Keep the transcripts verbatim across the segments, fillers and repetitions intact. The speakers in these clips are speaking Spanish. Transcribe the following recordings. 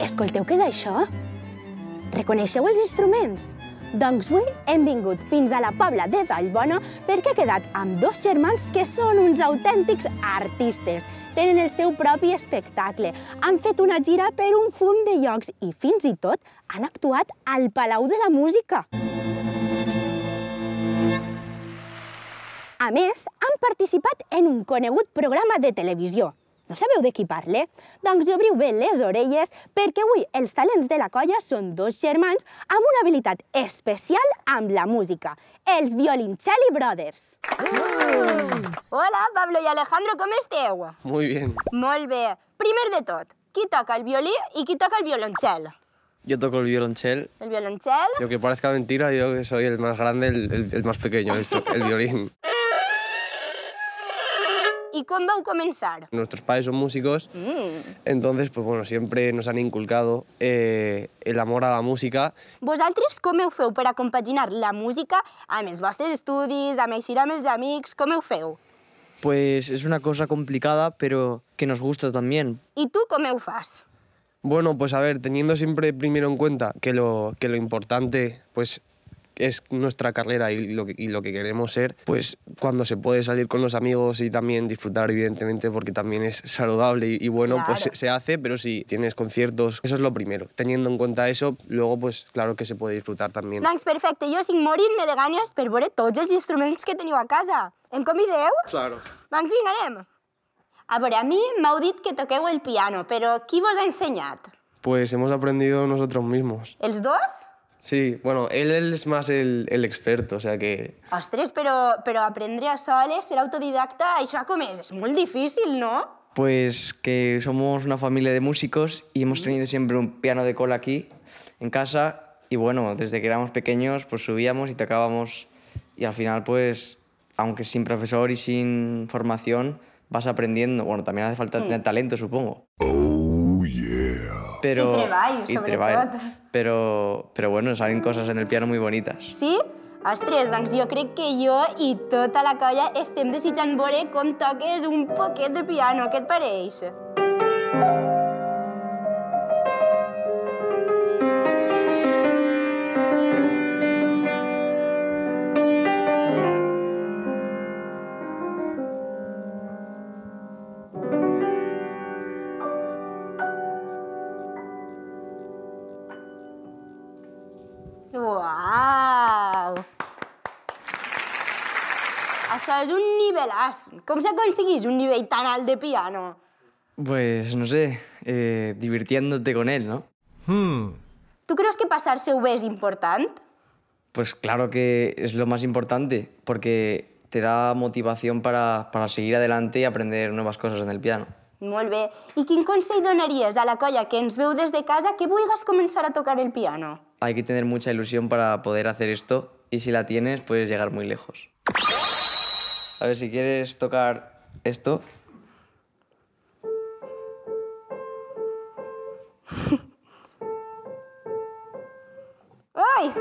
Escolteu, què és això? Reconeixeu els instruments? Doncs avui hem vingut fins a la Pabla de Vallbona perquè he quedat amb dos germans que són uns autèntics artistes. Tenen el seu propi espectacle, han fet una gira per un fum de llocs i fins i tot han actuat al Palau de la Música. A més, han participat en un conegut programa de televisió. No sabeu de qui parle? Doncs obriu bé les orelles perquè avui els talents de la colla són dos germans amb una habilitat especial amb la música, els Violoncelli Brothers. Hola, Pablo i Alejandro, com esteu? Muy bien. Molt bé. Primer de tot, qui toca el violí i qui toca el violoncel? Yo toco el violoncel. ¿El violoncel? Y aunque parezca mentira, yo que soy el más grande, el, el, el más pequeño, el, el violín. ¿Y cómo va a comenzar? Nuestros padres son músicos, mm. entonces, pues bueno, siempre nos han inculcado eh, el amor a la música. Vosaltres, com ho feu per a compaginar la música amb els vostres estudis, amb eixir amb els amics, com ho feu? Pues es una cosa complicada, pero que nos gusta también. ¿Y tú com ho fas? Bueno, pues a ver, teniendo siempre primero en cuenta que lo, que lo importante pues, es nuestra carrera y lo, que, y lo que queremos ser, pues cuando se puede salir con los amigos y también disfrutar, evidentemente, porque también es saludable y, y bueno, claro, pues se, se hace, pero si tienes conciertos, eso es lo primero. Teniendo en cuenta eso, luego, pues claro que se puede disfrutar también. Doncs perfecte, jo sin morir-me de ganes per veure tots els instruments que teniu a casa. Em convideu? Claro. Doncs vinga, anem. A ver, a mí me heu dit que toqueu el piano, pero ¿qui vos ha enseñado? Pues hemos aprendido nosotros mismos. ¿Els dos? Sí, bueno, él, él es más el, el experto, o sea que... Ostres, pero, pero aprender a soles, ser autodidacta, això com és? Es muy difícil, ¿no? Pues que somos una familia de músicos y hemos tenido siempre un piano de cola aquí, en casa, y bueno, desde que éramos pequeños, pues subíamos y tocábamos, y al final, pues, aunque sin profesor y sin formación, vas aprendiendo. Bueno, también hace falta tener talento, supongo. Oh, yeah. Pero, y treball, sobre y treball, todo. Pero, pero bueno, salen cosas en el piano muy bonitas. Sí? Ostres, doncs jo crec que jo i tota la colla estem desitjant veure com toques un poquet de piano. Què et pareix? Uau! Això és un nivelàs. Com s'aconseguís un nivell tan alt de piano? Pues, no sé, eh, divirtiéndote con él, ¿no? Hmm. ¿Tú crees que pasar-se-ho bé es importante? Pues claro que es lo más importante, porque te da motivación para, para seguir adelante y aprender nuevas cosas en el piano. Molt bé. ¿Y quin consell donaries a la colla que ens veu des de casa que vulguis començar a tocar el piano? Hay que tener mucha ilusión para poder hacer esto y si la tienes puedes llegar muy lejos. A ver, si quieres tocar esto. ¡Ay!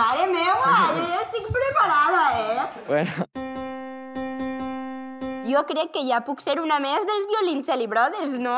Mare meva, jo ja estic preparada, eh? Bueno. Jo crec que ja puc ser una més dels Violoncelli Brothers, no?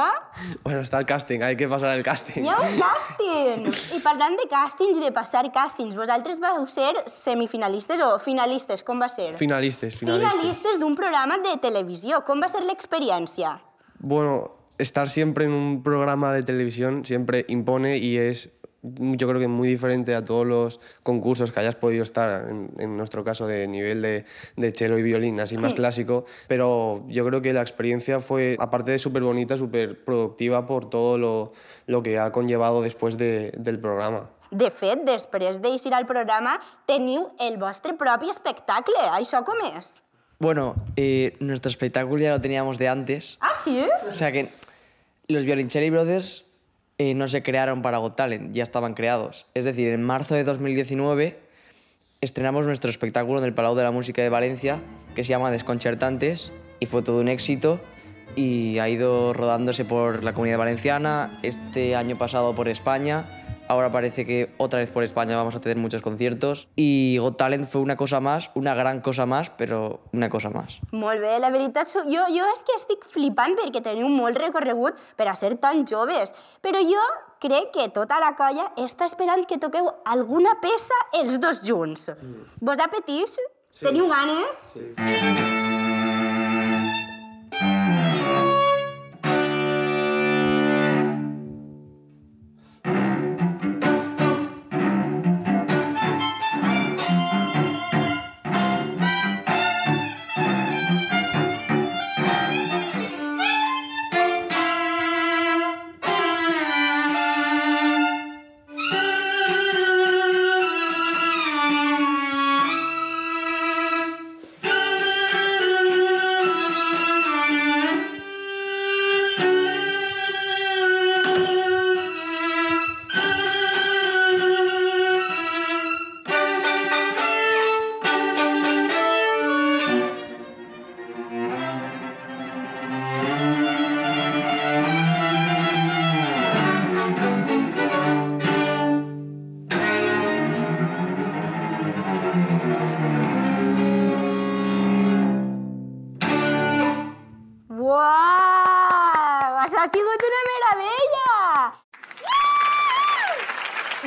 Bueno, està el càsting, hay que passar el càsting. Hi ha un càsting! I parlant de càstings i de passar càstings, vosaltres vau ser semifinalistes o finalistes, com va ser? Finalistes, finalistes. Finalistes d'un programa de televisió. Com va ser l'experiència? Bueno, estar siempre en un programa de televisión siempre impone y es... yo creo que muy diferente a todos los concursos que hayas podido estar, en, en nuestro caso de nivel de, de cello y violín, así más sí. clásico, pero yo creo que la experiencia fue, aparte de súper bonita, súper productiva por todo lo, lo que ha conllevado después de, del programa. De fet, després d'eixir al programa, teniu el vostre propi espectacle. ¿Això com és? Bueno, eh, nuestro espectáculo ya lo teníamos de antes. ¿Ah, sí? O sea que los Violoncelli Brothers... Eh, no se crearon para Got Talent, ya estaban creados. Es decir, en marzo de dos mil diecinueve estrenamos nuestro espectáculo en el Palau de la Música de Valencia, que se llama Desconcertantes, y fue todo un éxito y ha ido rodándose por la Comunidad Valenciana, este año pasado por España, ahora parece que otra vez por España vamos a tener muchos conciertos, y Got Talent fue una cosa más, una gran cosa más, però una cosa más. Molt bé, la veritat, jo, jo és que estic flipant perquè teniu molt recorregut per a ser tan joves, però jo crec que tota la colla està esperant que toqueu alguna peça els dos junts. Mm. Vos apeteix? Sí. Teniu ganes? Sí.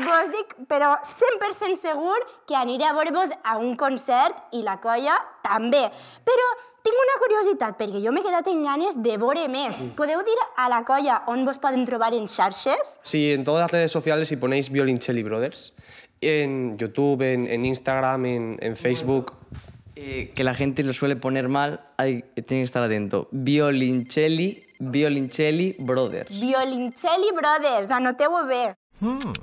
Vos dic, però cent per cent segur que aniré a veure-vos a un concert i la colla també. Però tinc una curiositat, perquè jo m'he quedat amb ganes de veure més. Podeu dir a la colla on vos poden trobar en xarxes? Sí, en todas las redes sociales, si ponéis Violoncelli Brothers, en YouTube, en, en Instagram, en, en Facebook... Eh, que la gente lo suele poner mal, hay, tiene que estar atento. Violoncelli, Violoncelli Brothers. Violoncelli Brothers, anoteu-ho bé. Mm.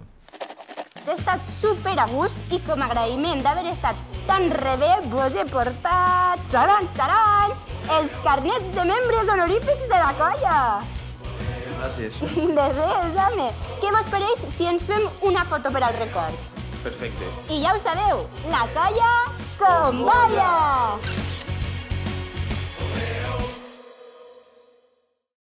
He estat super a gust i com a agraïment d'haver estat tan rebé vos he portat, xaran, xaran, els carnets de membres honorífics de la colla. Gràcies. De res, home. Què vos pareix si ens fem una foto per al record? Perfecte. I ja ho sabeu, la colla com balla!